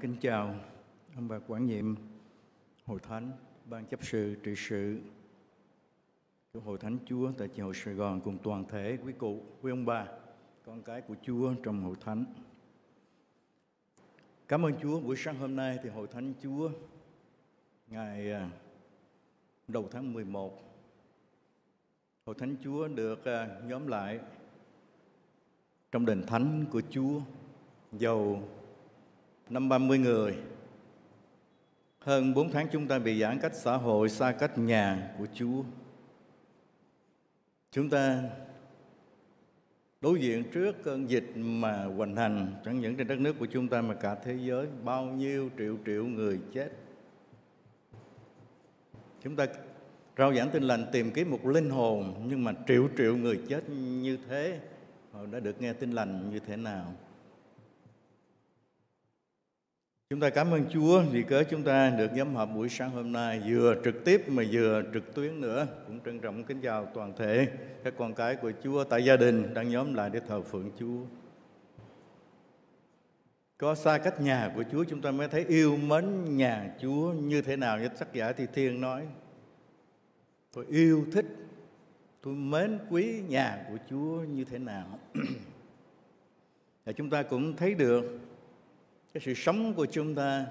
Kính chào ông bà quản nhiệm Hội Thánh, Ban Chấp sự, Trị sự của Hội Thánh Chúa tại Chi hội Sài Gòn cùng toàn thể quý cụ, quý ông bà, con cái của Chúa trong Hội Thánh. Cảm ơn Chúa, buổi sáng hôm nay thì Hội Thánh Chúa ngày đầu tháng 11, Hội Thánh Chúa được nhóm lại trong đền thánh của Chúa, giàu 530 người. Hơn 4 tháng chúng ta bị giãn cách xã hội, xa cách nhà của Chúa. Chúng ta đối diện trước cơn dịch mà hoành hành, chẳng những trên đất nước của chúng ta mà cả thế giới, bao nhiêu triệu người chết. Chúng ta rao giảng tin lành tìm kiếm một linh hồn, nhưng mà triệu người chết như thế, họ đã được nghe tin lành như thế nào? Chúng ta cảm ơn Chúa vì cớ chúng ta được nhóm họp buổi sáng hôm nay, vừa trực tiếp mà vừa trực tuyến nữa. Cũng trân trọng kính chào toàn thể các con cái của Chúa tại gia đình đang nhóm lại để thờ phượng Chúa. Có xa cách nhà của Chúa chúng ta mới thấy yêu mến nhà Chúa như thế nào. Như Sách Giải Thi Thiên nói, tôi yêu thích, tôi mến quý nhà của Chúa như thế nào. Và chúng ta cũng thấy được cái sự sống của chúng ta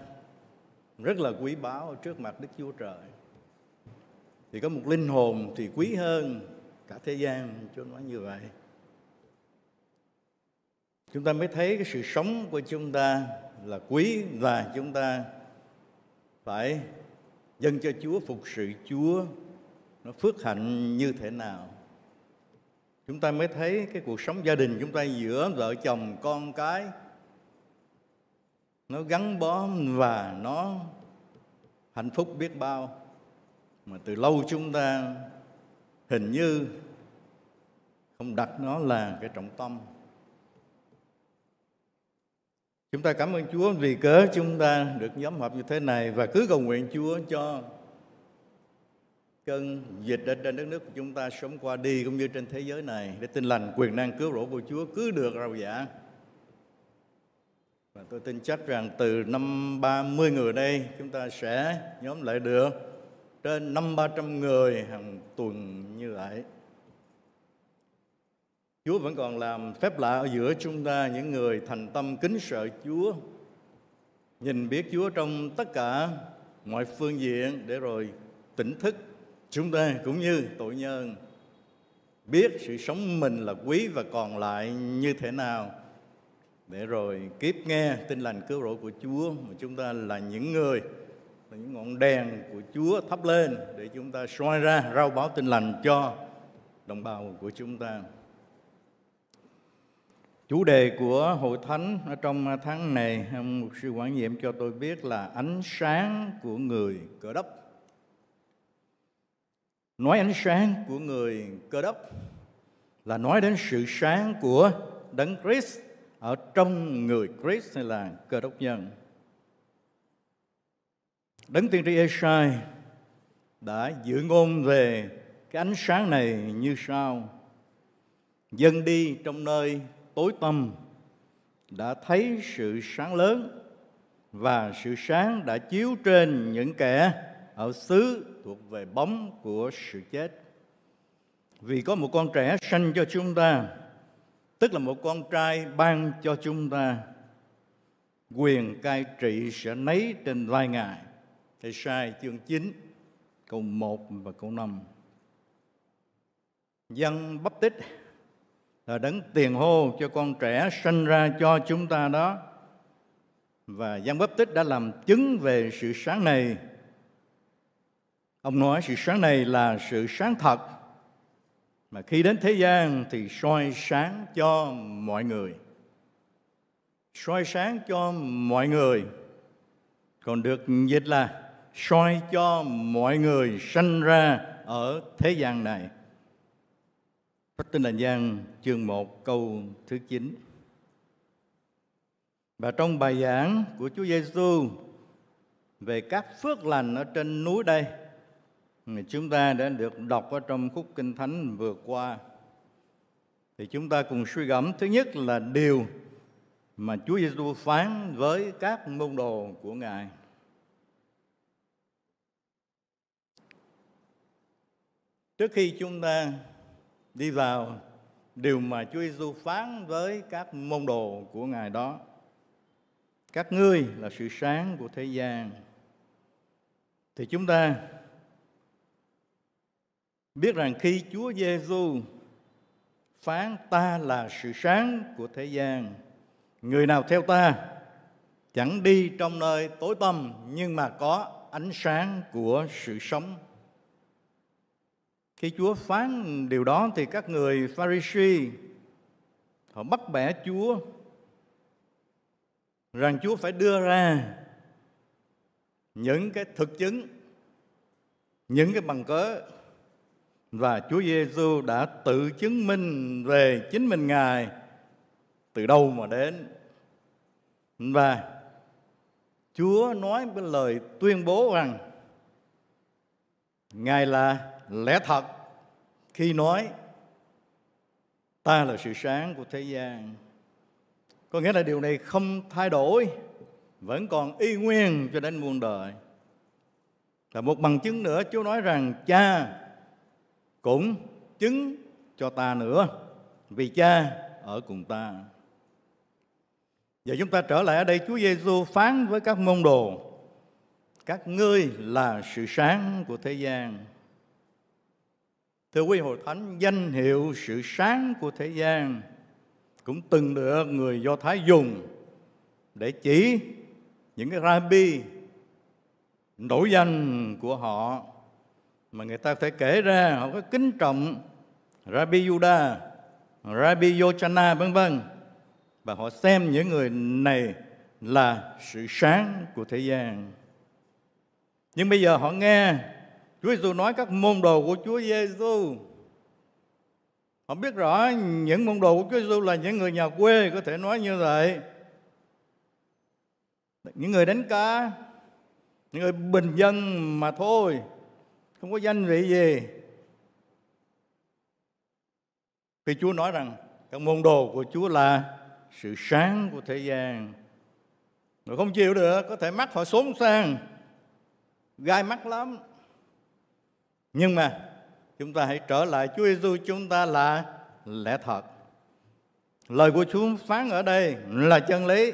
rất là quý báu trước mặt Đức Chúa Trời. Thì có một linh hồn thì quý hơn cả thế gian, Chúa nói như vậy. Chúng ta mới thấy cái sự sống của chúng ta là quý, và chúng ta phải dâng cho Chúa, phục sự Chúa, nó phước hạnh như thế nào. Chúng ta mới thấy cái cuộc sống gia đình chúng ta giữa vợ chồng con cái, nó gắn bó và nó hạnh phúc biết bao. Mà từ lâu chúng ta hình như không đặt nó là cái trọng tâm. Chúng ta cảm ơn Chúa vì cớ chúng ta được nhóm họp như thế này, và cứ cầu nguyện Chúa cho cơn dịch ở trên đất nước của chúng ta sớm qua đi, cũng như trên thế giới này, để tin lành quyền năng cứu rỗi của Chúa cứ được rao giảng. Và tôi tin chắc rằng từ năm 30 người đây chúng ta sẽ nhóm lại được trên 500-300 người hàng tuần như vậy. Chúa vẫn còn làm phép lạ ở giữa chúng ta, những người thành tâm kính sợ Chúa, nhìn biết Chúa trong tất cả mọi phương diện, để rồi tỉnh thức chúng ta cũng như tội nhân, biết sự sống mình là quý và còn lại như thế nào, để rồi kiếp nghe tin lành cứu rỗi của Chúa. Mà chúng ta là những người, là những ngọn đèn của Chúa thắp lên để chúng ta soi ra, rao báo tin lành cho đồng bào của chúng ta. Chủ đề của Hội Thánh ở trong tháng này, ông mục sư quản nhiệm cho tôi biết là ánh sáng của người Cơ Đốc. Nói ánh sáng của người Cơ Đốc là nói đến sự sáng của Đấng Christ ở trong người Christ, hay là Cơ Đốc nhân. Đấng tiên tri Ê-sai đã dự ngôn về cái ánh sáng này như sau: dân đi trong nơi tối tăm đã thấy sự sáng lớn, và sự sáng đã chiếu trên những kẻ ở xứ thuộc về bóng của sự chết. Vì có một con trẻ sanh cho chúng ta, tức là một con trai ban cho chúng ta, quyền cai trị sẽ nấy trên vai Ngài. Ê-sai chương 9 câu 1 và câu 5. Giăng Báp Tích là đấng tiền hô cho con trẻ sanh ra cho chúng ta đó, và Giăng Báp Tích đã làm chứng về sự sáng này. Ông nói sự sáng này là sự sáng thật, mà khi đến thế gian thì soi sáng cho mọi người. Soi sáng cho mọi người còn được dịch là soi cho mọi người sanh ra ở thế gian này. Sách Tin Lành Giăng chương 1 câu thứ 9. Và trong bài giảng của Chúa Giêsu về các phước lành ở trên núi đây, chúng ta đã được đọc ở trong khúc Kinh Thánh vừa qua, thì chúng ta cùng suy gẫm thứ nhất là điều mà Chúa Giêsu phán với các môn đồ của Ngài. Trước khi chúng ta đi vào điều mà Chúa Giêsu phán với các môn đồ của Ngài đó, các ngươi là sự sáng của thế gian, thì chúng ta biết rằng khi Chúa Giêsu phán ta là sự sáng của thế gian, người nào theo ta chẳng đi trong nơi tối tăm nhưng mà có ánh sáng của sự sống. Khi Chúa phán điều đó thì các người Pha-ri-si họ bắt bẻ Chúa rằng Chúa phải đưa ra những cái thực chứng, những cái bằng cớ, và Chúa Giêsu đã tự chứng minh về chính mình Ngài từ đâu mà đến. Và Chúa nói với lời tuyên bố rằng Ngài là lẽ thật khi nói ta là sự sáng của thế gian. Có nghĩa là điều này không thay đổi, vẫn còn y nguyên cho đến muôn đời. Và một bằng chứng nữa, Chúa nói rằng Cha cũng chứng cho ta nữa, vì Cha ở cùng ta. Giờ chúng ta trở lại ở đây, Chúa Giêsu phán với các môn đồ, các ngươi là sự sáng của thế gian. Thưa quý Hội Thánh, danh hiệu sự sáng của thế gian cũng từng được người Do Thái dùng để chỉ những cái rabbi nổi danh của họ, mà người ta có thể kể ra họ có kính trọng Rabbi Juda, Rabbi Yochanan vân vân, và họ xem những người này là sự sáng của thế gian. Nhưng bây giờ họ nghe Chúa Giêsu nói các môn đồ của Chúa Giêsu, họ biết rõ những môn đồ của Chúa Giêsu là những người nhà quê, có thể nói như vậy, những người đánh cá, những người bình dân mà thôi, không có danh vị gì. Vì Chúa nói rằng các môn đồ của Chúa là sự sáng của thế gian, rồi không chịu được, có thể mắt họ xốn sang, gai mắt lắm. Nhưng mà chúng ta hãy trở lại Chúa Giêsu, chúng ta là lẽ thật. Lời của Chúa phán ở đây là chân lý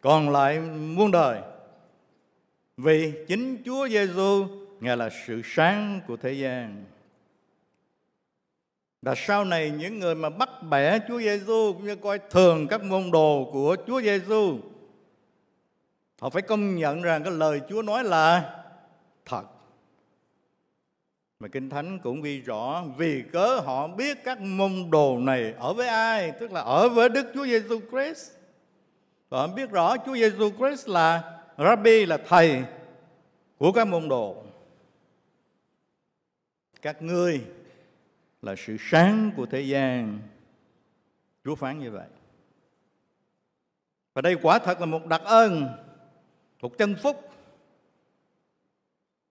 còn lại muôn đời, vì chính Chúa Giêsu, Ngài là sự sáng của thế gian. Và sau này những người mà bắt bẻ Chúa Giêsu cũng như coi thường các môn đồ của Chúa Giêsu, họ phải công nhận rằng cái lời Chúa nói là thật. Mà Kinh Thánh cũng ghi rõ vì cớ họ biết các môn đồ này ở với ai, tức là ở với Đức Chúa Giêsu Christ. Và họ biết rõ Chúa Giêsu Christ là Rabbi, là thầy của các môn đồ. Các ngươi là sự sáng của thế gian, Chúa phán như vậy. Và đây quả thật là một đặc ân, một chân phúc.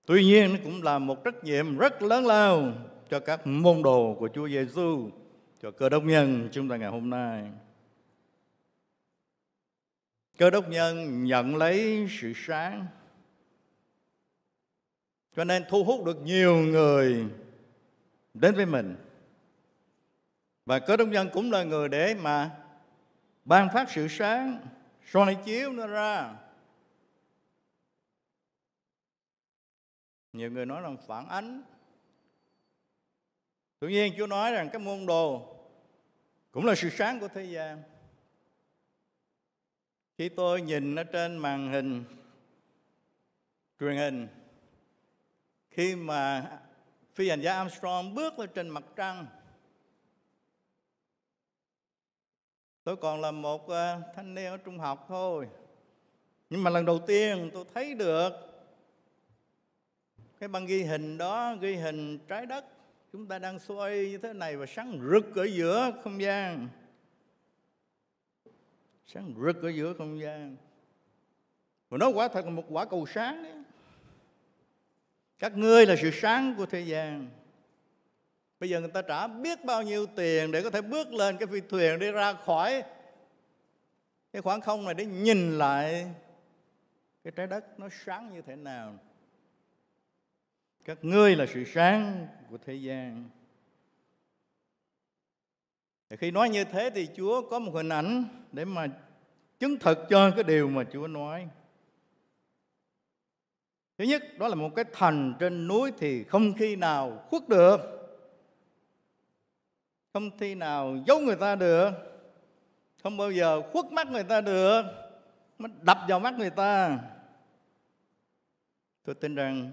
Tuy nhiên nó cũng là một trách nhiệm rất lớn lao cho các môn đồ của Chúa Giêsu, cho Cơ Đốc nhân chúng ta ngày hôm nay. Cơ Đốc nhân nhận lấy sự sáng, cho nên thu hút được nhiều người đến với mình. Và Cơ Đốc nhân cũng là người để mà ban phát sự sáng, soi chiếu nó ra. Nhiều người nói rằng phản ánh. Tự nhiên Chúa nói rằng các môn đồ cũng là sự sáng của thế gian. Khi tôi nhìn ở trên màn hình truyền hình, khi mà phi hành gia Armstrong bước lên trên mặt trăng, tôi còn là một thanh niên ở trung học thôi, nhưng mà lần đầu tiên tôi thấy được cái băng ghi hình đó, ghi hình trái đất chúng ta đang xoay như thế này, và sáng rực ở giữa không gian, sáng rực ở giữa không gian. Và nó quả thật là một quả cầu sáng đấy. Các ngươi là sự sáng của thế gian. Bây giờ người ta trả biết bao nhiêu tiền để có thể bước lên cái phi thuyền đi ra khỏi cái khoảng không này để nhìn lại cái trái đất nó sáng như thế nào. Các ngươi là sự sáng của thế gian. Thì khi nói như thế thì Chúa có một hình ảnh để mà chứng thực cho cái điều mà Chúa nói. Thứ nhất, đó là một cái thành trên núi thì không khi nào khuất được, không khi nào giấu người ta được, không bao giờ khuất mắt người ta được, nó đập vào mắt người ta. Tôi tin rằng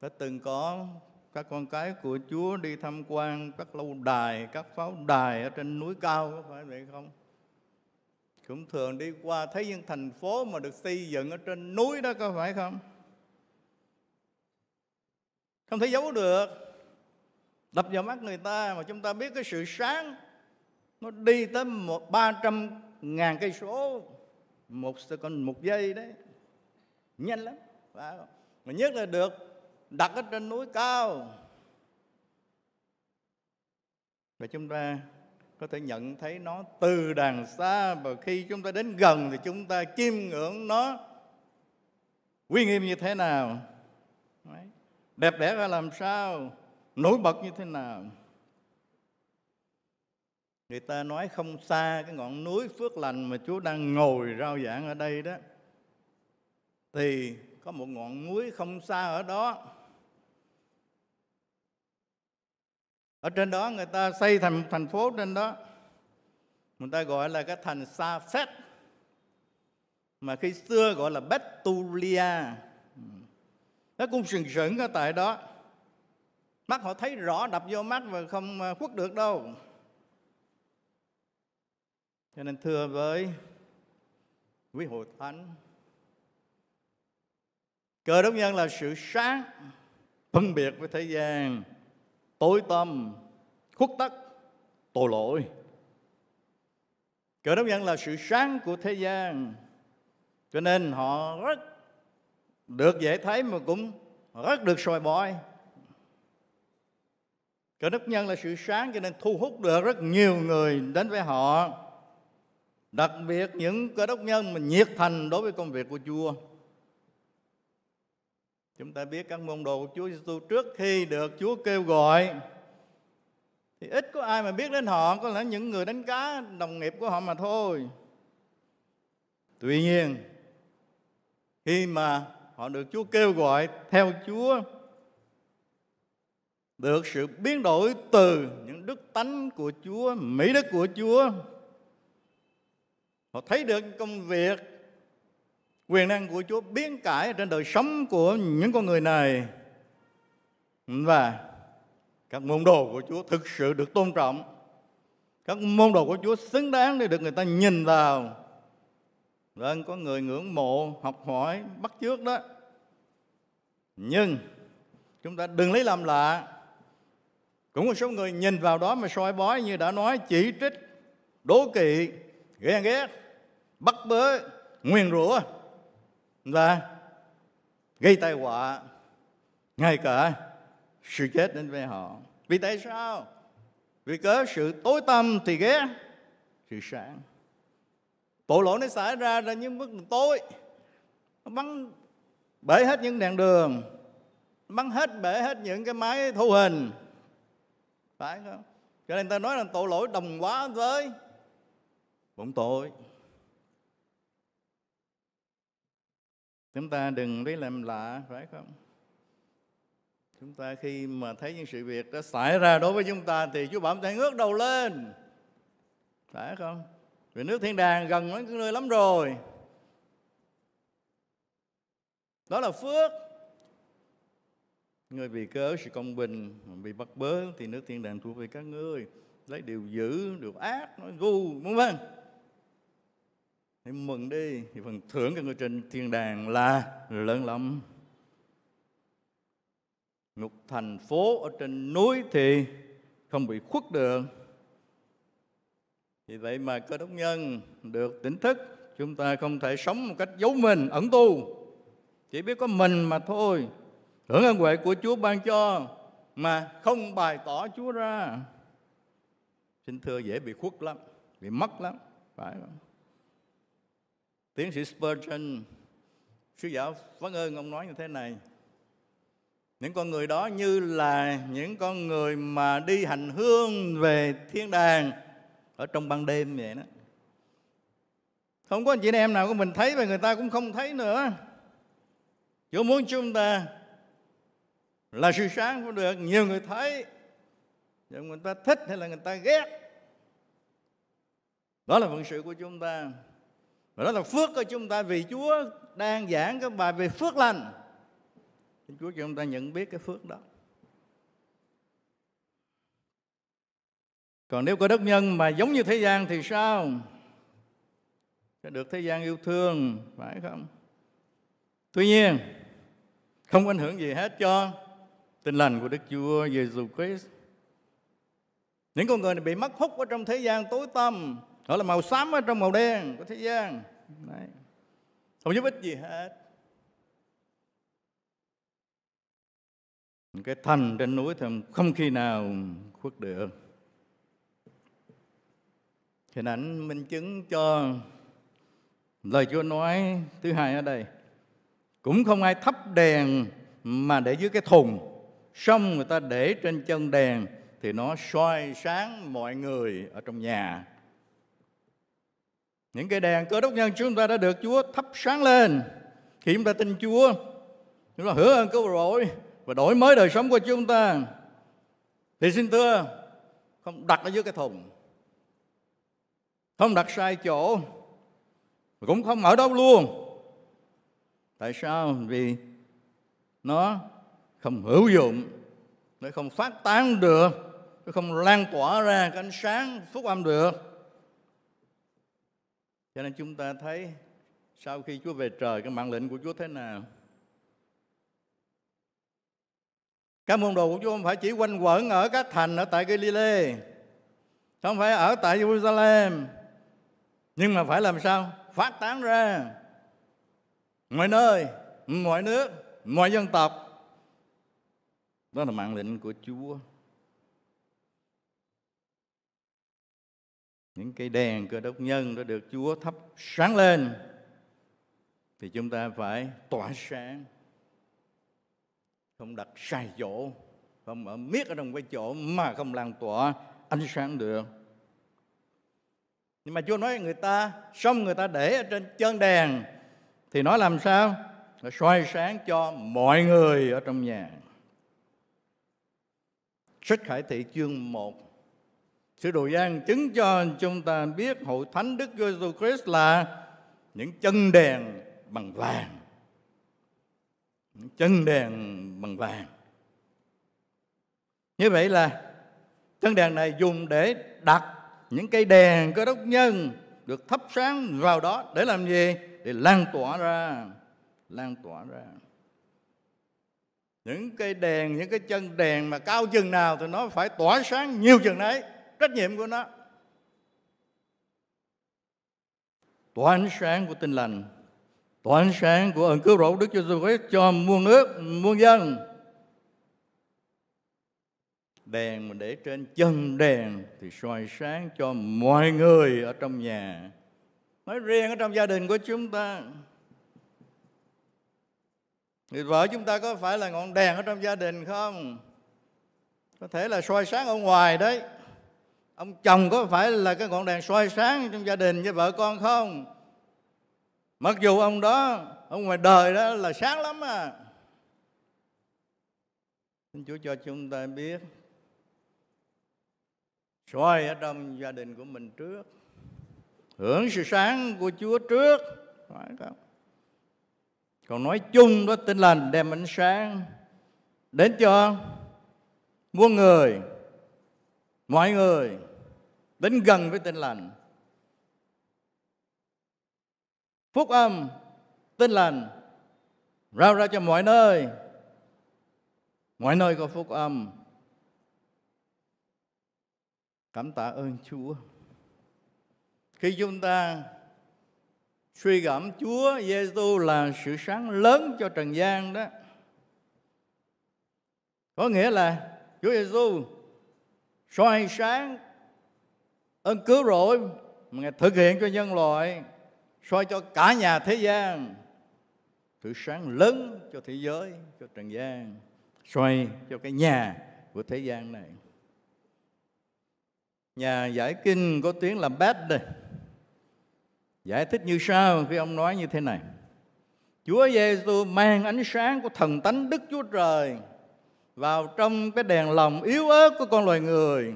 đã từng có các con cái của Chúa đi tham quan các lâu đài, các pháo đài ở trên núi cao, có phải vậy không? Cũng thường đi qua thấy những thành phố mà được xây dựng ở trên núi đó, có phải không? Không thể giấu được, đập vào mắt người ta. Mà chúng ta biết cái sự sáng nó đi tới 300.000 cây số một giây đấy, nhanh lắm. Mà nhất là được đặt ở trên núi cao, và chúng ta có thể nhận thấy nó từ đàng xa, và khi chúng ta đến gần thì chúng ta chiêm ngưỡng nó uy nghiêm như thế nào, đẹp đẽ ra làm sao, nổi bật như thế nào. Người ta nói không xa cái ngọn núi phước lành mà Chúa đang ngồi rao giảng ở đây đó, thì có một ngọn núi không xa ở đó. Ở trên đó người ta xây thành thành phố trên đó, người ta gọi là cái thành Sa Phết, mà khi xưa gọi là Betulia. Nó cũng sừng sững ở tại đó, mắt họ thấy rõ, đập vô mắt và không khuất được đâu. Cho nên thưa với quý hội thánh, Cơ Đốc nhân là sự sáng phân biệt với thế gian, tối tăm, khuất tất, tội lỗi. Cơ Đốc nhân là sự sáng của thế gian, cho nên họ rất được dễ thấy mà cũng rất được soi bói. Cơ Đốc nhân là sự sáng cho nên thu hút được rất nhiều người đến với họ, đặc biệt những Cơ Đốc nhân mà nhiệt thành đối với công việc của Chúa. Chúng ta biết các môn đồ của Chúa Giêsu trước khi được Chúa kêu gọi thì ít có ai mà biết đến họ, có lẽ những người đánh cá, đồng nghiệp của họ mà thôi. Tuy nhiên, khi mà họ được Chúa kêu gọi theo Chúa, được sự biến đổi từ những đức tánh của Chúa, mỹ đức của Chúa, họ thấy được công việc, quyền năng của Chúa biến cải trên đời sống của những con người này, và các môn đồ của Chúa thực sự được tôn trọng. Các môn đồ của Chúa xứng đáng để được người ta nhìn vào. Nên có người ngưỡng mộ, học hỏi, bắt chước đó. Nhưng chúng ta đừng lấy làm lạ, cũng có số người nhìn vào đó mà soi bói, như đã nói, chỉ trích, đố kỵ, ghen ghét, bắt bớ, nguyền rủa và gây tai họa, ngay cả sự chết đến với họ. Vì tại sao? Vì cớ sự tối tăm thì ghét sự sáng, tội lỗi nó xảy ra ra những bức tối, nó bắn bể hết những đèn đường, bắn hết bể hết những cái máy thu hình, phải không? Cho nên ta nói là tội lỗi đồng hóa với bổn tội. Chúng ta đừng lấy làm lạ, phải không? Chúng ta khi mà thấy những sự việc đã xảy ra đối với chúng ta thì Chúa bảo chúng ta ngước đầu lên, phải không? Vì nước thiên đàng gần mấy nơi lắm rồi. Đó là phước. Người vì cớ sự công bình bị bắt bớ thì nước thiên đàng thuộc về các ngươi. Lấy điều dữ, điều ác, nói ngu, vân vân. Hãy mừng đi, thì phần thưởng cho người trên thiên đàng là lớn lắm. Một thành phố ở trên núi thì không bị khuất được. Vì vậy mà Cơ Đốc nhân được tỉnh thức, chúng ta không thể sống một cách giấu mình, ẩn tu, chỉ biết có mình mà thôi, hưởng ân huệ của Chúa ban cho mà không bày tỏ Chúa ra. Xin thưa, dễ bị khuất lắm, bị mất lắm, phải không? Tiến sĩ Spurgeon, sứ giả Vân Ơn, ông nói như thế này: những con người đó như là những con người mà đi hành hương về thiên đàng ở trong ban đêm vậy đó. Không có anh chị em nào của mình thấy và người ta cũng không thấy nữa. Chúa muốn chúng ta là sự sáng cũng được, nhiều người thấy, nhưng người ta thích hay là người ta ghét. Đó là phận sự của chúng ta. Và đó là phước của chúng ta, vì Chúa đang giảng các bài về phước lành. Chúa cho chúng ta nhận biết cái phước đó. Còn nếu có đất nhân mà giống như thế gian thì sao? Sẽ được thế gian yêu thương, phải không? Tuy nhiên, không ảnh hưởng gì hết cho tin lành của Đức Chúa Giêsu Christ. Những con người này bị mắc hút ở trong thế gian tối tăm, đó là màu xám ở trong màu đen của thế gian. Đấy. Không giúp ích gì hết. Cái thành trên núi thì không khi nào khuất được. Hình ảnh minh chứng cho lời Chúa nói thứ hai ở đây: cũng không ai thắp đèn mà để dưới cái thùng, xong người ta để trên chân đèn thì nó soi sáng mọi người ở trong nhà. Những cái đèn cơ đốc nhân chúng ta đã được Chúa thắp sáng lên khi chúng ta tin Chúa, chúng ta hứa ơn cứu rỗi và đổi mới đời sống của chúng ta. Thì xin thưa, không đặt ở dưới cái thùng, không đặt sai chỗ, cũng không ở đâu luôn. Tại sao? Vì nó không hữu dụng, nó không phát tán được, nó không lan tỏa ra cái ánh sáng phúc âm được. Cho nên chúng ta thấy sau khi Chúa về trời, cái mạng lệnh của Chúa thế nào? Các môn đồ của Chúa không phải chỉ quanh quẩn ở các thành ở tại Galilee, không phải ở tại Jerusalem, nhưng mà phải làm sao? Phát tán ra mọi nơi, mọi nước, mọi dân tộc. Đó là mạng lệnh của Chúa. Những cây đèn cơ đốc nhân đã được Chúa thắp sáng lên thì chúng ta phải tỏa sáng, không đặt sai chỗ, không ở miết ở trong cái chỗ mà không lan tỏa ánh sáng được. Nhưng mà Chúa nói người ta, xong người ta để ở trên chân đèn thì nó làm sao? Nó soi sáng cho mọi người ở trong nhà. Sách Khải Thị chương 1, sứ đồ Giăng chứng cho chúng ta biết hội thánh Đức Chúa Giêsu Christ là những chân đèn bằng vàng. Những chân đèn bằng vàng. Như vậy là chân đèn này dùng để đặt những cây đèn cơ đốc nhân được thắp sáng vào đó để làm gì? Để lan tỏa ra, lan tỏa ra. Những cây đèn, những cái chân đèn mà cao chừng nào thì nó phải tỏa sáng nhiều chừng đấy. Trách nhiệm của nó tỏa ánh sáng của tin lành, tỏa ánh sáng của ơn cứu rỗi Đức Chúa Giêsu Christ cho muôn nước, muôn dân. Đèn mà để trên chân đèn thì soi sáng cho mọi người ở trong nhà, nói riêng ở trong gia đình của chúng ta. Người vợ chúng ta có phải là ngọn đèn ở trong gia đình không? Có thể là soi sáng ở ngoài đấy. Ông chồng có phải là cái ngọn đèn soi sáng trong gia đình với vợ con không? Mặc dù ông đó, ông ngoài đời đó là sáng lắm à. Xin Chúa cho chúng ta biết soi ở trong gia đình của mình trước, hưởng sự sáng của Chúa trước, phải không? Còn nói chung đó, tin lành đem ánh sáng đến cho muôn người, mọi người đến gần với tin lành. Phúc âm tin lành rao ra cho mọi nơi, mọi nơi có phúc âm. Cảm tạ ơn Chúa khi chúng ta suy gẫm Chúa Giêsu là sự sáng lớn cho trần gian đó. Có nghĩa là Chúa Giêsu soi sáng ơn cứu rỗi mà Ngài thực hiện cho nhân loại soi cho cả nhà thế gian, thử sáng lớn cho thế giới, cho trần gian, soi cho cái nhà của thế gian này. Nhà giải kinh có tiếng là Bát đây giải thích như sau, khi ông nói như thế này: Chúa Giêsu mang ánh sáng của thần tánh Đức Chúa Trời vào trong cái đèn lòng yếu ớt của con loài người,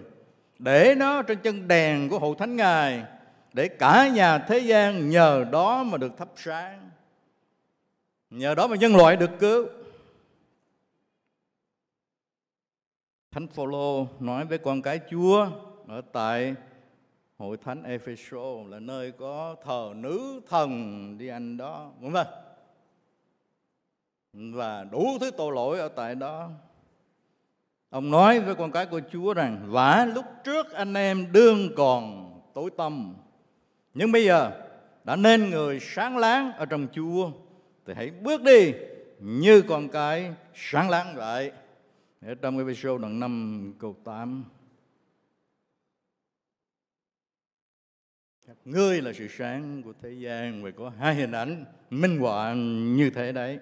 để nó trên chân đèn của hậu thánh Ngài, để cả nhà thế gian nhờ đó mà được thắp sáng, nhờ đó mà nhân loại được cứu. Thánh Phôlô nói với con cái Chúa ở tại hội thánh Ephesos, là nơi có thờ nữ thần đi anh đó, đúng không? Và đủ thứ tội lỗi ở tại đó. Ông nói với con cái của Chúa rằng: Vả lúc trước anh em đương còn tối tăm, nhưng bây giờ đã nên người sáng láng ở trong Chúa, thì hãy bước đi như con cái sáng láng vậy. Ở trong cái video đoạn 5 câu 8: Các ngươi là sự sáng của thế gian. Và có hai hình ảnh minh họa như thế đấy.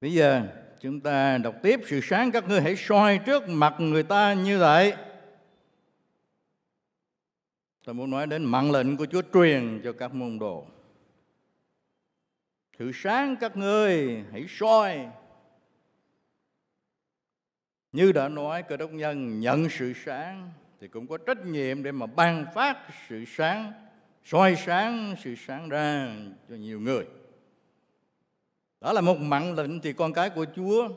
Bây giờ chúng ta đọc tiếp: Sự sáng các ngươi hãy soi trước mặt người ta như vậy. Tôi muốn nói đến mạng lệnh của Chúa truyền cho các môn đồ. Sự sáng các ngươi hãy soi. Như đã nói, Cơ Đốc nhân nhận sự sáng thì cũng có trách nhiệm để mà ban phát sự sáng, soi sáng sự sáng ra cho nhiều người. Đó là một mệnh lệnh thì con cái của Chúa,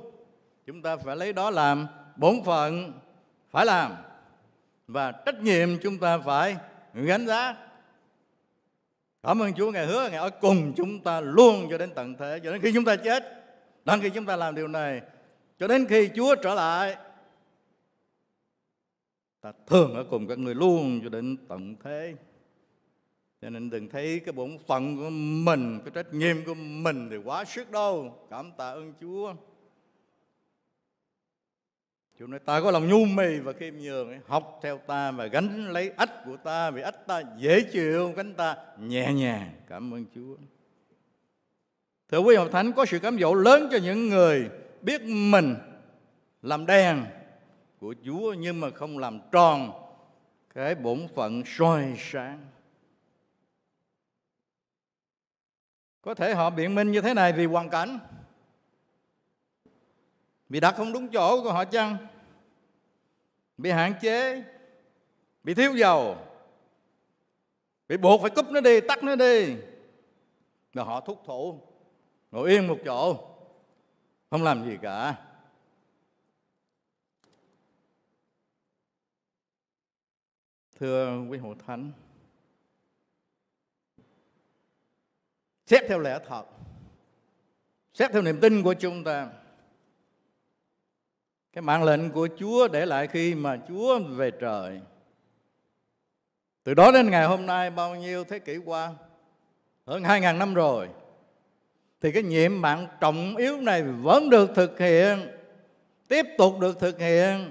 chúng ta phải lấy đó làm bổn phận phải làm, và trách nhiệm chúng ta phải gánh vác. Cảm ơn Chúa, Ngài hứa Ngài ở cùng chúng ta luôn cho đến tận thế, cho đến khi chúng ta chết. Đang khi chúng ta làm điều này, cho đến khi Chúa trở lại, ta thường ở cùng các người luôn cho đến tận thế. Cho nên đừng thấy cái bổn phận của mình, cái trách nhiệm của mình thì quá sức đâu. Cảm tạ ơn Chúa. Chúa nói: Ta có lòng nhu mì và khiêm nhường, học theo ta và gánh lấy ách của ta, vì ách ta dễ chịu, gánh ta nhẹ nhàng. Cảm ơn Chúa. Thưa quý học thánh, có sự cám dỗ lớn cho những người biết mình làm đèn của Chúa nhưng mà không làm tròn cái bổn phận soi sáng. Có thể họ biện minh như thế này: vì hoàn cảnh, bị đặt không đúng chỗ của họ chăng, bị hạn chế, bị thiếu dầu, bị buộc phải cúp nó đi, tắt nó đi, và họ thúc thủ ngồi yên một chỗ không làm gì cả. Thưa quý hội thánh, xét theo lẽ thật, xét theo niềm tin của chúng ta, cái mạng lệnh của Chúa để lại khi mà Chúa về trời, từ đó đến ngày hôm nay bao nhiêu thế kỷ qua, hơn 2.000 năm rồi, thì cái nhiệm mạng trọng yếu này vẫn được thực hiện, tiếp tục được thực hiện,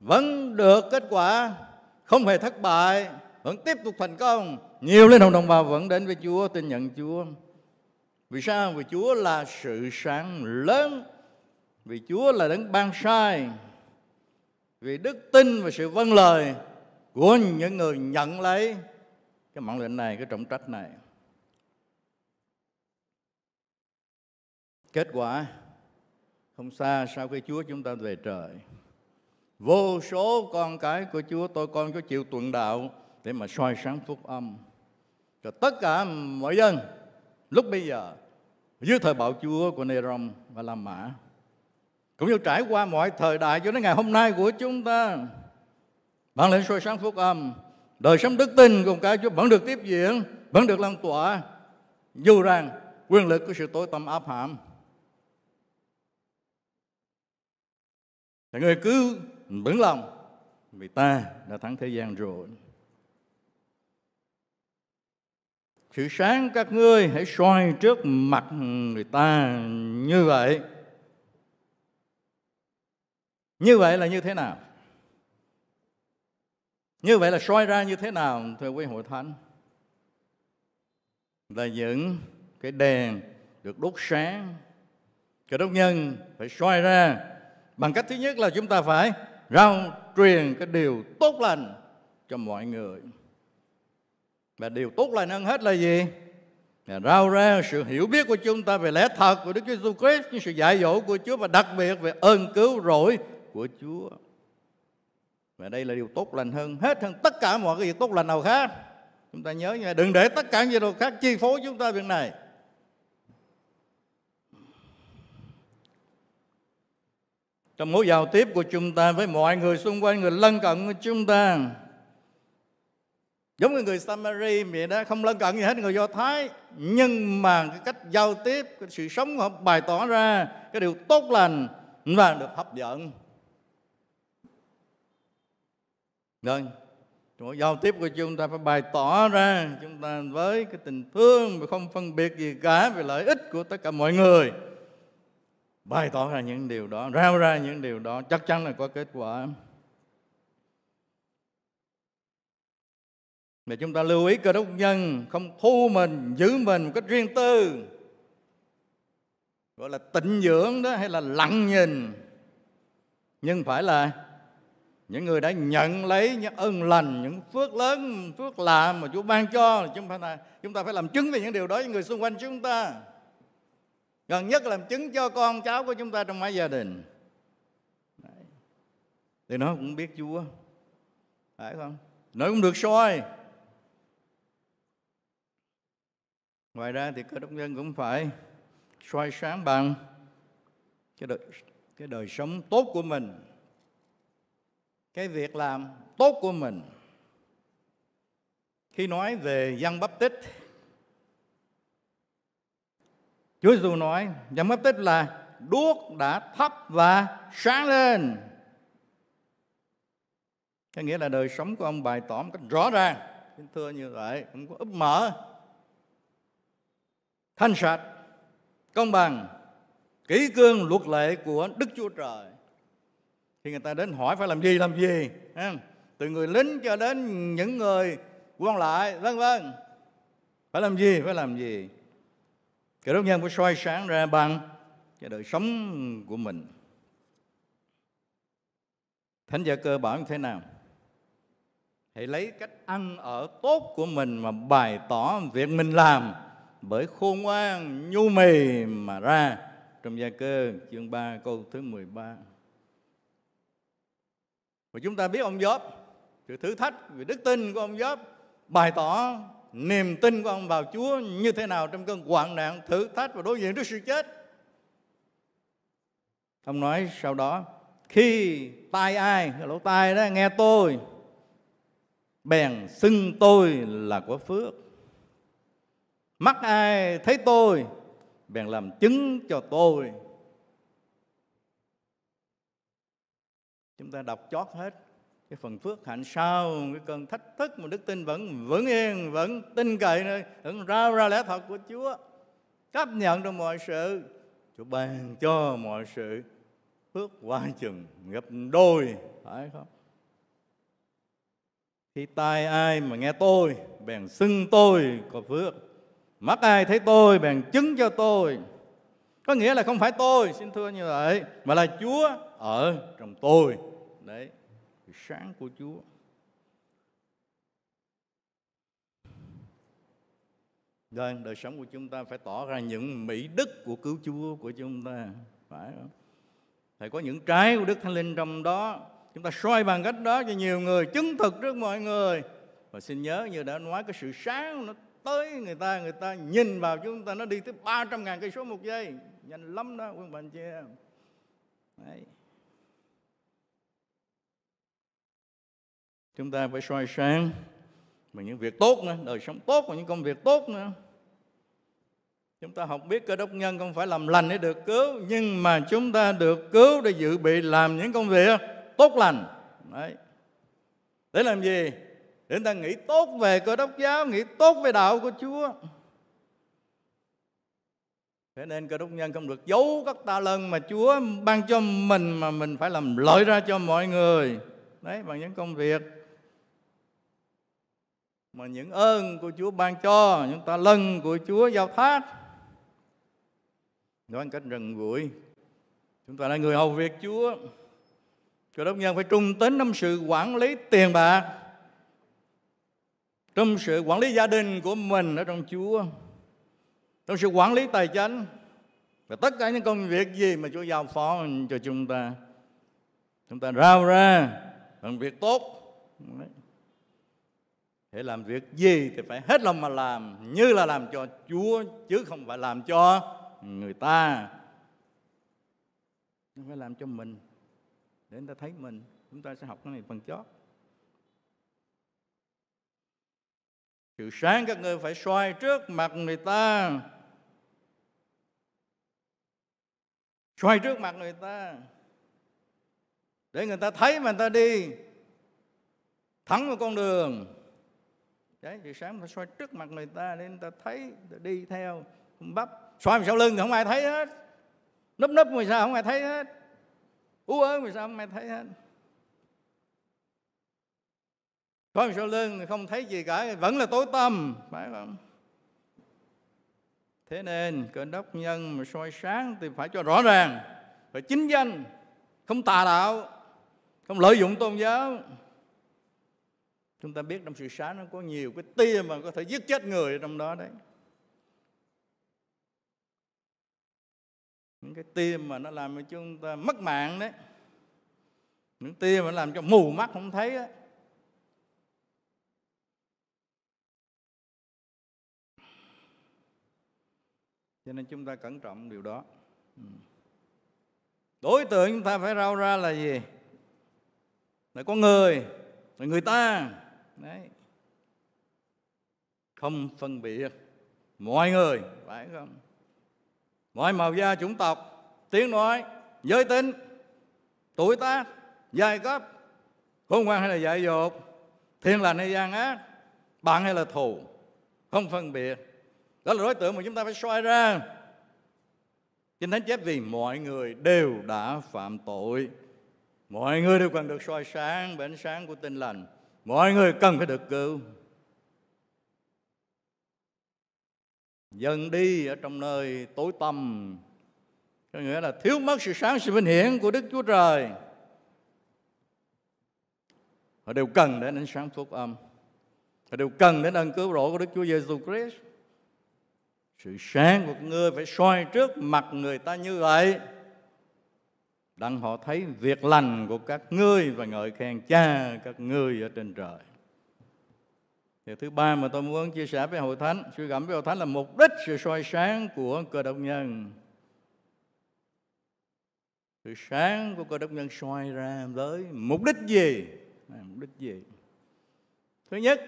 vẫn được kết quả, không hề thất bại, vẫn tiếp tục thành công. Nhiều linh hồn đồng bào vẫn đến với Chúa, tin nhận Chúa. Vì sao? Vì Chúa là sự sáng lớn, vì Chúa là đấng ban sai, vì đức tin và sự vâng lời của những người nhận lấy cái mạng lệnh này, cái trọng trách này. Kết quả không xa sau khi Chúa chúng ta về trời, vô số con cái của Chúa, tôi con Chúa chịu tuần đạo để mà soi sáng phúc âm cho tất cả mọi dân lúc bây giờ, dưới thời bạo chúa của Nê-rông và La Mã, cũng như trải qua mọi thời đại cho đến ngày hôm nay của chúng ta. Bản lĩnh soi sáng phúc âm, đời sống đức tin của cái Chúa vẫn được tiếp diễn, vẫn được lan tỏa, dù rằng quyền lực của sự tối tăm áp hãm. Thì người cứ vững lòng, vì ta đã thắng thế gian rồi. Sự sáng các ngươi hãy soi trước mặt người ta như vậy. Như vậy là như thế nào? Như vậy là soi ra như thế nào, thưa quý hội thánh? Là những cái đèn được đốt sáng, cái đốt nhân phải soi ra bằng cách thứ nhất là chúng ta phải rao truyền cái điều tốt lành cho mọi người. Và điều tốt lành hơn hết là gì? Là rao ra sự hiểu biết của chúng ta về lẽ thật của Đức Chúa Jesus Christ, những sự dạy dỗ của Chúa và đặc biệt về ơn cứu rỗi của Chúa. Và đây là điều tốt lành hơn hết, hơn tất cả mọi cái việc tốt lành nào khác. Chúng ta nhớ nha, đừng để tất cả những điều khác chi phối chúng ta việc này. Trong mối giao tiếp của chúng ta với mọi người xung quanh, người lân cận của chúng ta, giống như người Samari vậy đó, không lân cận gì hết người Do Thái, nhưng mà cái cách giao tiếp, cái sự sống họ bày tỏ ra cái điều tốt lành và được hấp dẫn. Rồi, giao tiếp của chúng ta phải bày tỏ ra chúng ta với cái tình thương và không phân biệt gì cả về lợi ích của tất cả mọi người. Bày tỏ ra những điều đó, rao ra những điều đó, chắc chắn là có kết quả. Để chúng ta lưu ý Cơ Đốc nhân không thu mình, giữ mình một cách riêng tư, gọi là tịnh dưỡng đó, hay là lặng nhìn, nhưng phải là những người đã nhận lấy những ơn lành, những phước lớn, phước lạ mà Chúa ban cho. Chúng ta phải làm chứng về những điều đó với người xung quanh chúng ta, gần nhất là làm chứng cho con cháu của chúng ta trong mái gia đình. Đấy, thì nó cũng biết Chúa, phải không? Nó cũng được soi. Ngoài ra thì Cơ Đốc nhân cũng phải soi sáng bằng cái đời sống tốt của mình, cái việc làm tốt của mình. Khi nói về Giăng Baptist, Chúa Giêsu nói Giăng Baptist là đuốc đã thắp và sáng lên. Cái nghĩa là đời sống của ông bày tỏ một cách rõ ràng, kính thưa như vậy, không có úp mở, thanh sạch, công bằng, kỷ cương luật lệ của Đức Chúa Trời. Khi người ta đến hỏi phải làm gì, từ người lính cho đến những người quan lại, vân vân, phải làm gì. Cơ Đốc nhân phải soi sáng ra bằng cái đời sống của mình. Thánh Gia Cơ bảo như thế nào? Hãy lấy cách ăn ở tốt của mình mà bày tỏ việc mình làm bởi khôn ngoan, nhu mì mà ra. Trong Gia Cơ chương 3 câu thứ 13. Và chúng ta biết ông Gióp, sự thử thách về đức tin của ông Gióp, bày tỏ niềm tin của ông vào Chúa như thế nào trong cơn hoạn nạn, thử thách và đối diện trước sự chết. Ông nói sau đó, khi tai ai, lỗ tai đó, nghe tôi, bèn xưng tôi là có phước. Mắt ai thấy tôi, bèn làm chứng cho tôi. Chúng ta đọc chót hết cái phần phước hạnh sau, cái cơn thách thức mà đức tin vẫn vững yên, vẫn tin cậy nơi, vẫn rao ra lẽ thật của Chúa, chấp nhận trong mọi sự. Chúa ban cho mọi sự phước quá chừng gấp đôi, phải không? Khi tai ai mà nghe tôi, bèn xưng tôi có phước. Mắt ai thấy tôi, bèn chứng cho tôi. Có nghĩa là không phải tôi, xin thưa như vậy, mà là Chúa ở trong tôi. Đấy, sáng của Chúa. Rồi, đời sống của chúng ta phải tỏ ra những mỹ đức của cứu Chúa của chúng ta, phải không? Phải có những trái của Đức Thánh Linh trong đó. Chúng ta soi bằng cách đó cho nhiều người, chứng thực trước mọi người. Và xin nhớ như đã nói, cái sự sáng nó tới người ta nhìn vào chúng ta, nó đi tới 300.000 cây số một giây, nhanh lắm đó quý bạn chị em. Đấy, chúng ta phải soi sáng bằng những việc tốt nữa, đời sống tốt và những công việc tốt nữa. Chúng ta học biết Cơ Đốc nhân không phải làm lành để được cứu, nhưng mà chúng ta được cứu để dự bị làm những công việc tốt lành. Đấy, để làm gì? Để người ta nghĩ tốt về Cơ Đốc giáo, nghĩ tốt về đạo của Chúa. Thế nên Cơ Đốc nhân không được giấu các talent mà Chúa ban cho mình, mà mình phải làm lợi ra cho mọi người. Đấy, bằng những công việc mà những ơn của Chúa ban cho, những ta lân của Chúa giao thác. Nói một cách rần rủi, chúng ta là người hầu việc Chúa, cơ đốc nhân phải trung tín trong sự quản lý tiền bạc, trong sự quản lý gia đình của mình ở trong Chúa, trong sự quản lý tài chính và tất cả những công việc gì mà Chúa giao phó cho chúng ta rao ra làm việc tốt. Để làm việc gì thì phải hết lòng mà làm, như là làm cho Chúa chứ không phải làm cho người ta, nó phải làm cho mình để người ta thấy mình. Chúng ta sẽ học cái này phần chót. Sự sáng các ngươi phải soi trước mặt người ta, soi trước mặt người ta để người ta thấy mà người ta đi thẳng vào con đường. Đấy, sự sáng phải soi trước mặt người ta để người ta thấy, người ta đi theo, không bắp. Soi sau lưng thì không ai thấy hết, nấp nấp người sao không ai thấy hết, ú ớ người sao không ai thấy hết. Soi sau lưng thì không thấy gì cả, vẫn là tối tăm, phải không? Thế nên cơ đốc nhân mà soi sáng thì phải cho rõ ràng, phải chính danh, không tà đạo, không lợi dụng tôn giáo. Chúng ta biết trong sự sáng nó có nhiều cái tia mà có thể giết chết người trong đó đấy. Những cái tia mà nó làm cho chúng ta mất mạng đấy, những tia mà nó làm cho mù mắt không thấy đấy. Cho nên chúng ta cẩn trọng điều đó. Đối tượng chúng ta phải rao ra là gì? Là con người, là người ta. Đấy. Không phân biệt mọi người, phải không? Mọi màu da, chủng tộc, tiếng nói, giới tính, tuổi tác, giai cấp, khôn ngoan hay là dại dột, thiện lành hay gian ác, bạn hay là thù, không phân biệt. Đó là đối tượng mà chúng ta phải soi ra. Kinh Thánh chép vì mọi người đều đã phạm tội, mọi người đều cần được soi sáng bởi ánh sáng của tinh lành, mọi người cần phải được cứu. Dần đi ở trong nơi tối tăm, có nghĩa là thiếu mất sự sáng, sự vinh hiển của Đức Chúa Trời. Họ đều cần đến ánh sáng phúc âm, họ đều cần đến ân cứu rỗi của Đức Chúa Giêsu Christ. Sự sáng của người phải soi trước mặt người ta như vậy, đặng họ thấy việc lành của các ngươi và ngợi khen Cha các ngươi ở trên trời. Điều thứ ba mà tôi muốn chia sẻ với Hội Thánh, suy gẫm với Hội Thánh, là mục đích sự soi sáng của cơ đốc nhân. Sự sáng của cơ đốc nhân soi ra với mục đích gì? Mục đích gì? Thứ nhất,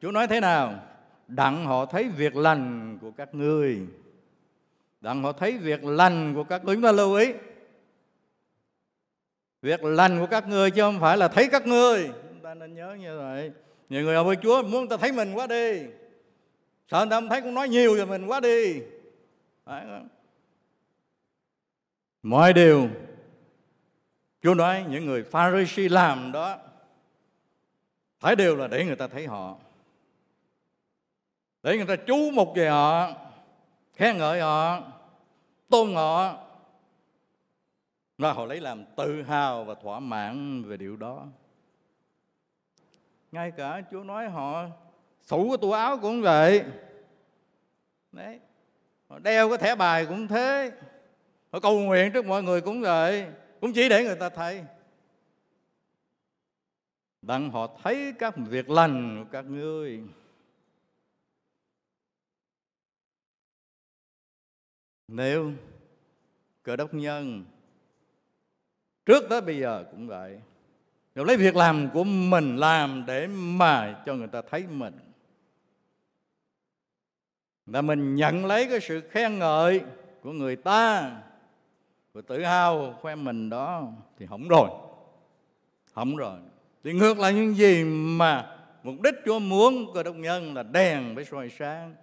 Chúa nói thế nào? Đặng họ thấy việc lành của các ngươi. Đặng họ thấy việc lành của các ngươi. Chúng ta lưu ý, việc lành của các ngươi chứ không phải là thấy các ngươi. Chúng ta nên nhớ như vậy. Nhiều người hầu với Chúa muốn người ta thấy mình quá đi, sợ người ta không thấy cũng nói nhiều về mình quá đi. Mọi điều Chúa nói những người Pha-ri-si làm đó, thấy đều là để người ta thấy họ, để người ta chú mục về họ, khen ngợi họ, tôn họ, và họ lấy làm tự hào và thỏa mãn về điều đó. Ngay cả Chúa nói họ xủ cái tủ áo cũng vậy. Đấy. Họ đeo cái thẻ bài cũng thế, họ cầu nguyện trước mọi người cũng vậy, cũng chỉ để người ta thấy. Đặng họ thấy các việc lành của các ngươi. Nếu cơ đốc nhân trước tới bây giờ cũng vậy, rồi lấy việc làm của mình làm để mà cho người ta thấy mình, là mình nhận lấy cái sự khen ngợi của người ta và tự hào khoe mình đó, thì hỏng rồi. Hỏng rồi. Thì ngược lại những gì mà mục đích Chúa muốn cơ đốc nhân là đèn với soi sáng.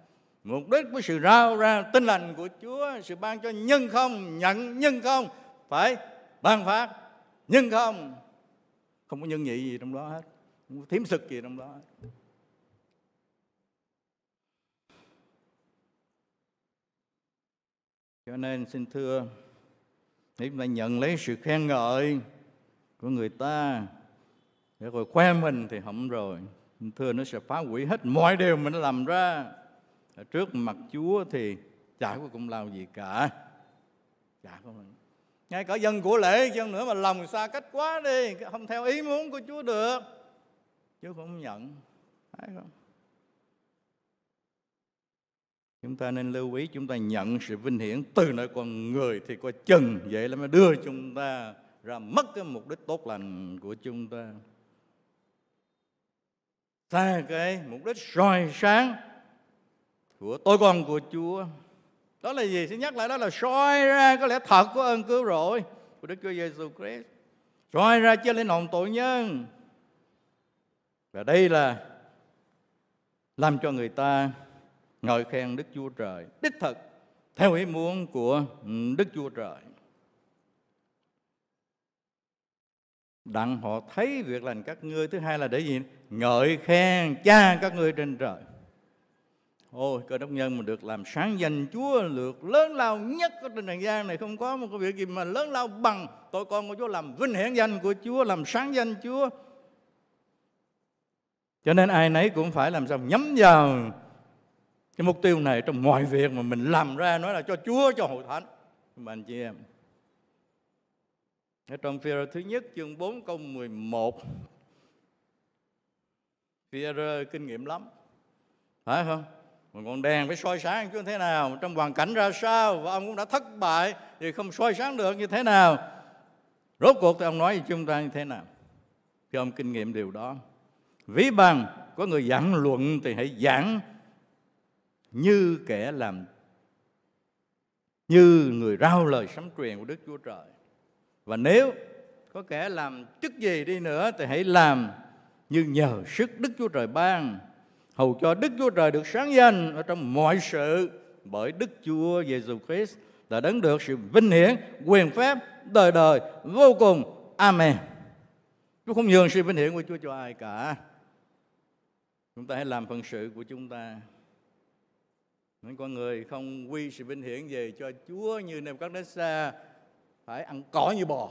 Mục đích của sự rao ra tinh lành của Chúa, sự ban cho nhân không, nhận nhân không, phải ban phát nhân không. Không có nhân nhị gì trong đó hết, không có thiếm sực gì trong đó hết. Cho nên xin thưa, nếu chúng ta nhận lấy sự khen ngợi của người ta để rồi khoe mình thì hỏng rồi. Xin thưa, nó sẽ phá hủy hết mọi điều mình đã làm ra. Ở trước mặt Chúa thì chả có công lao gì cả. Chả có mình. Ngay cả dân của lễ dân nữa mà lòng xa cách quá đi, không theo ý muốn của Chúa được, Chúa không nhận. Phải không? Chúng ta nên lưu ý, chúng ta nhận sự vinh hiển từ nơi con người thì coi chừng vậy là mới đưa chúng ta ra mất cái mục đích tốt lành của chúng ta. Xa cái mục đích soi sáng của tôi con của Chúa. Đó là gì? Xin nhắc lại, đó là soi ra có lẽ thật của ơn cứu rỗi của Đức Chúa Giêsu Christ, soi ra cho linh hồn tội nhân. Và đây là làm cho người ta ngợi khen Đức Chúa Trời đích thực theo ý muốn của Đức Chúa Trời. Đặng họ thấy việc lành các ngươi. Thứ hai là để gì? Ngợi khen Cha các ngươi trên trời. Ôi, Cơ Đốc nhân mà được làm sáng danh Chúa, được lớn lao nhất ở trên trần gian này, không có một cái việc gì mà lớn lao bằng tội con của Chúa, làm vinh hiển danh của Chúa, làm sáng danh Chúa. Cho nên ai nấy cũng phải làm sao nhắm vào cái mục tiêu này trong mọi việc mà mình làm ra, nói là cho Chúa, cho hội thánh. Mà anh chị em, ở trong Phi-e-rơ thứ nhất chương 4 câu 11, Phi-e-rơ kinh nghiệm lắm, phải không? Một ngọn đèn phải soi sáng như thế nào, trong hoàn cảnh ra sao, và ông cũng đã thất bại thì không soi sáng được như thế nào. Rốt cuộc thì ông nói với chúng ta như thế nào? Thì ông kinh nghiệm điều đó. Ví bằng có người giảng luận thì hãy giảng như kẻ làm, như người rao lời sấm truyền của Đức Chúa Trời. Và nếu có kẻ làm chức gì đi nữa thì hãy làm như nhờ sức Đức Chúa Trời ban, hầu cho Đức Chúa Trời được sáng danh ở trong mọi sự bởi Đức Chúa Giêsu Christ đã đấng được sự vinh hiển, quyền phép đời đời vô cùng. Amen. Chúa không nhường sự vinh hiển của Chúa cho ai cả. Chúng ta hãy làm phận sự của chúng ta. Những con người không quy sự vinh hiển về cho Chúa như Nê-bu-cát-nê-sa, phải ăn cỏ như bò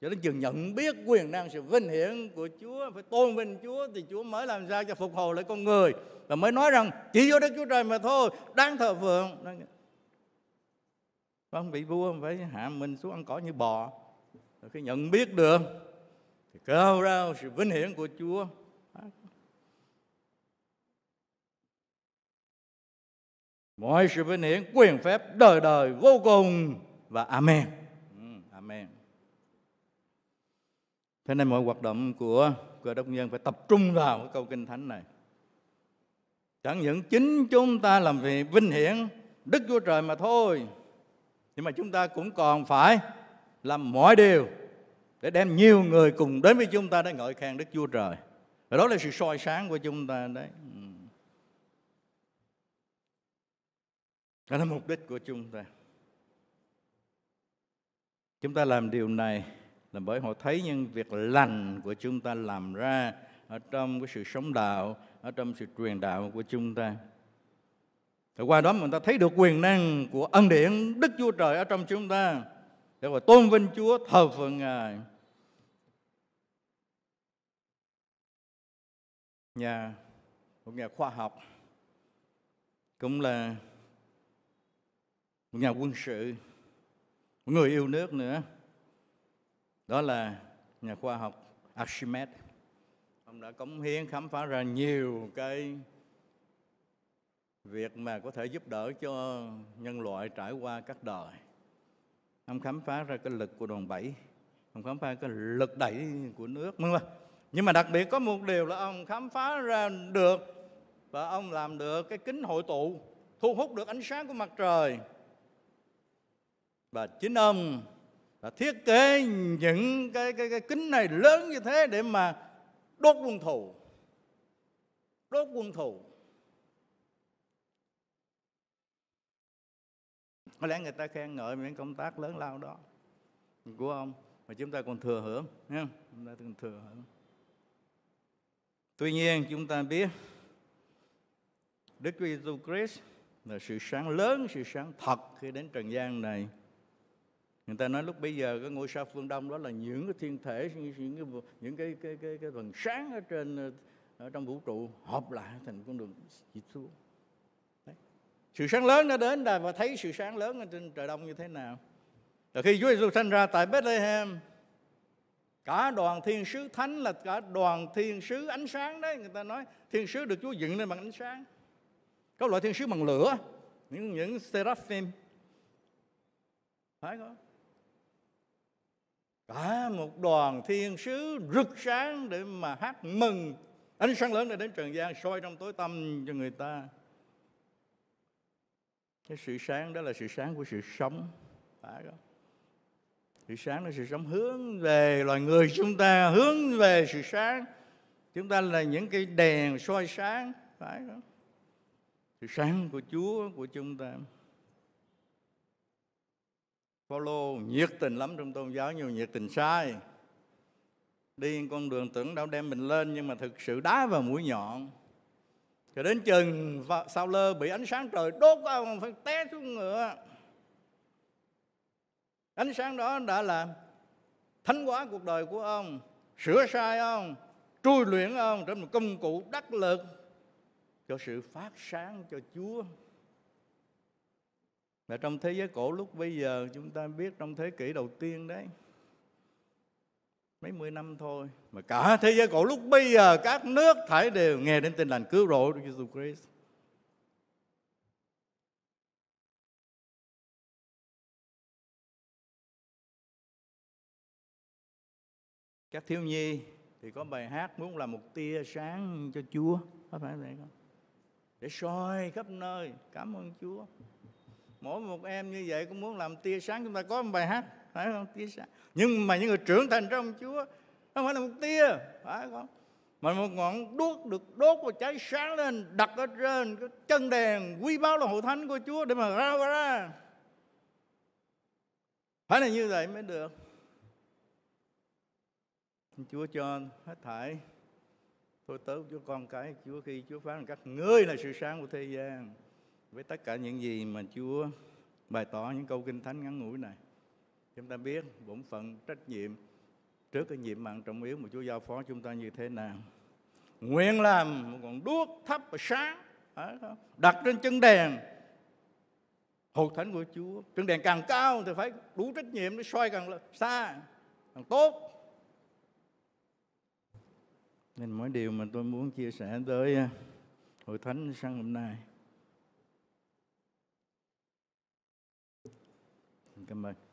cho đến chừng nhận biết quyền năng sự vinh hiển của Chúa, phải tôn vinh Chúa thì Chúa mới làm sao cho phục hồi lại con người, và mới nói rằng chỉ do Đức Chúa Trời mà thôi đáng thờ phượng. Không bị vua phải hạ mình xuống ăn cỏ như bò. Rồi khi nhận biết được thì cao rao sự vinh hiển của Chúa. Mọi sự vinh hiển, quyền phép đời đời vô cùng và Amen. Amen. Thế nên mọi hoạt động của Cơ Đốc nhân phải tập trung vào cái câu Kinh Thánh này. Chẳng những chính chúng ta làm việc vinh hiển Đức Chúa Trời mà thôi, nhưng mà chúng ta cũng còn phải làm mọi điều để đem nhiều người cùng đến với chúng ta để ngợi khen Đức Chúa Trời. Và đó là sự soi sáng của chúng ta đấy. Đó là mục đích của chúng ta. Chúng ta làm điều này là bởi họ thấy những việc lành của chúng ta làm ra ở trong cái sự sống đạo, ở trong sự truyền đạo của chúng ta. Và qua đó mình ta thấy được quyền năng của ân điển Đức Chúa Trời ở trong chúng ta để mà tôn vinh Chúa, thờ phượng Ngài. Một nhà khoa học, cũng là một nhà quân sự, một người yêu nước nữa, đó là nhà khoa học Archimedes. Ông đã cống hiến khám phá ra nhiều cái việc mà có thể giúp đỡ cho nhân loại trải qua các đời. Ông khám phá ra cái lực của đòn bẩy, ông khám phá cái lực đẩy của nước. Nhưng mà đặc biệt có một điều là ông khám phá ra được, và ông làm được cái kính hội tụ, thu hút được ánh sáng của mặt trời. Và chính ông đã thiết kế những cái kính này lớn như thế để mà đốt quân thù. Đốt quân thù. Có lẽ người ta khen ngợi những công tác lớn lao đó của ông, mà chúng ta còn thừa hưởng. Chúng ta còn thừa hưởng. Tuy nhiên chúng ta biết Đức Chúa Jesus Christ là sự sáng lớn, sự sáng thật khi đến trần gian này. Người ta nói lúc bây giờ cái ngôi sao phương Đông đó là những cái thiên thể, những cái vầng sáng ở trên, ở trong vũ trụ hợp lại thành con đường dịch xuống. Sự sáng lớn nó đến là và thấy sự sáng lớn ở trên trời Đông như thế nào. Rồi khi Chúa Giêsu sanh ra tại Bethlehem, cả đoàn thiên sứ thánh là cả đoàn thiên sứ ánh sáng đấy. Người ta nói thiên sứ được Chúa dựng lên bằng ánh sáng. Có loại thiên sứ bằng lửa, những seraphim, phải không? Cả một đoàn thiên sứ rực sáng để mà hát mừng ánh sáng lớn đã đến trần gian, soi trong tối tăm cho người ta. Cái sự sáng đó là sự sáng của sự sống, phải không? Sự sáng là sự sống hướng về loài người chúng ta, hướng về sự sáng. Chúng ta là những cái đèn soi sáng, phải không? Sự sáng của Chúa của chúng ta. Phaolô nhiệt tình lắm trong tôn giáo, nhiều nhiệt tình sai. Đi con đường tưởng đâu đem mình lên, nhưng mà thực sự đá vào mũi nhọn. Cho đến chừng Sao Lơ bị ánh sáng trời đốt, ông phải té xuống ngựa. Ánh sáng đó đã làm thánh hóa cuộc đời của ông, sửa sai ông, trui luyện ông trở thành một công cụ đắc lực cho sự phát sáng cho Chúa. Và trong thế giới cổ lúc bây giờ chúng ta biết, trong thế kỷ đầu tiên đấy, mấy mươi năm thôi, mà cả thế giới cổ lúc bây giờ các nước thải đều nghe đến tin lành cứu rỗi của Jesus Christ. Các thiếu nhi thì có bài hát muốn làm một tia sáng cho Chúa, có phải vậy không? Để soi khắp nơi, cảm ơn Chúa. Mỗi một em như vậy cũng muốn làm tia sáng, chúng ta có một bài hát, phải không? Tia sáng. Nhưng mà những người trưởng thành trong Chúa, không phải là một tia, phải không? Mà một ngọn đuốc được đốt và cháy sáng lên, đặt ở trên cái chân đèn quý báu là hội thánh của Chúa để mà rao ra. Phải là như vậy mới được. Chúa cho hết thảy. Thôi tớ Chúa con cái Chúa khi Chúa phán các ngươi là sự sáng của thế gian. Với tất cả những gì mà Chúa bày tỏ những câu kinh thánh ngắn ngủi này, chúng ta biết bổn phận trách nhiệm trước cái nhiệm mạng trọng yếu mà Chúa giao phó chúng ta như thế nào. Nguyện làm một ngọn đuốc thắp và sáng, đặt trên chân đèn hội thánh của Chúa. Chân đèn càng cao thì phải đủ trách nhiệm để soi càng xa, càng tốt. Nên mỗi điều mà tôi muốn chia sẻ tới hội thánh sáng hôm nay. Cảm ơn.